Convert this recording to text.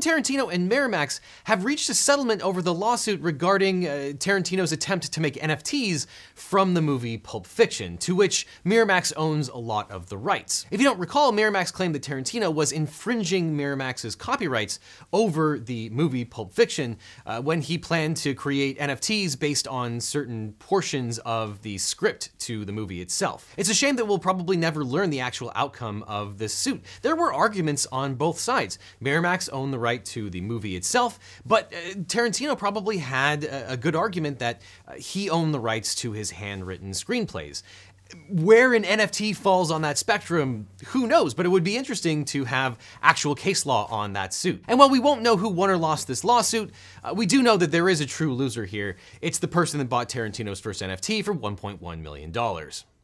Quentin Tarantino and Miramax have reached a settlement over the lawsuit regarding Tarantino's attempt to make NFTs from the movie Pulp Fiction, to which Miramax owns a lot of the rights. If you don't recall, Miramax claimed that Tarantino was infringing Miramax's copyrights over the movie Pulp Fiction when he planned to create NFTs based on certain portions of the script to the movie itself. It's a shame that we'll probably never learn the actual outcome of this suit. There were arguments on both sides. Miramax owned the right to the movie itself, but Tarantino probably had a good argument that he owned the rights to his handwritten screenplays. Where an NFT falls on that spectrum, who knows, but it would be interesting to have actual case law on that suit. And while we won't know who won or lost this lawsuit, we do know that there is a true loser here. It's the person that bought Tarantino's first NFT for $1.1 million.